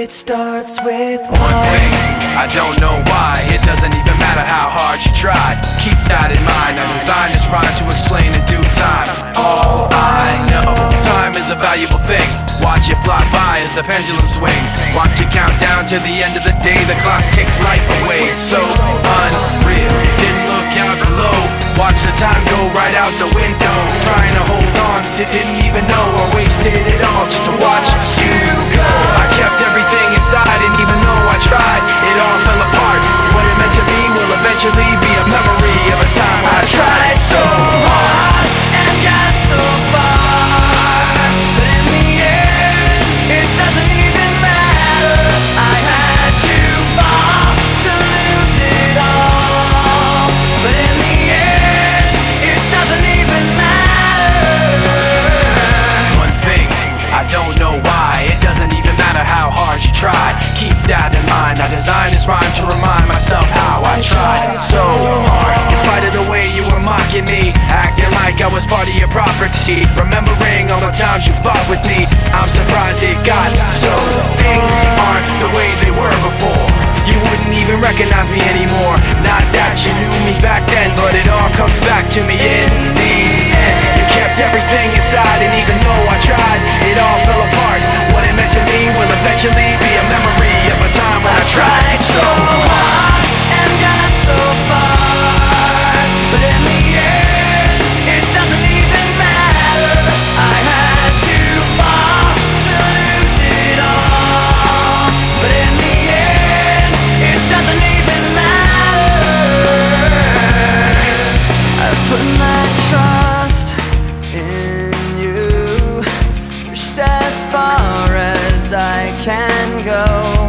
It starts with one thing, I don't know why. It doesn't even matter how hard you try. Keep that in mind, I designed this rhyme to explain in due time. All I know, time is a valuable thing. Watch it fly by as the pendulum swings. Watch it count down to the end of the day. The clock takes life away, it's so unreal. Didn't look out below. Watch the time go right out the window. Trying to hold on to didn't even know. I wasted it all just to watch you go. I kept everything inside and even though I tried, it all fell apart. What it meant to be will eventually be a memory of a time I tried so hard and got so far. But in the end, it doesn't even matter. I had to fall to lose it all. But in the end, it doesn't even matter. One thing, I don't know why. It doesn't even matter how hard you try. Keep that in mind, I designed this rhyme to remind myself how I tried so hard. In spite of the way you were mocking me, acting like I was part of your property, remembering all the times you fought with me, I'm surprised it got so. Things aren't the way they were before. You wouldn't even recognize me anymore. Not that you knew me back then, but it all comes back to me in the end. You kept everything inside and even though I tried, it all fell apart. What it meant to me will eventually be a memory of a time when I tried so hard and got so far. But in the end, it doesn't even matter. I had to fall to lose it all. But in the end, it doesn't even matter. I put my trust in you, pushed as far as I can go.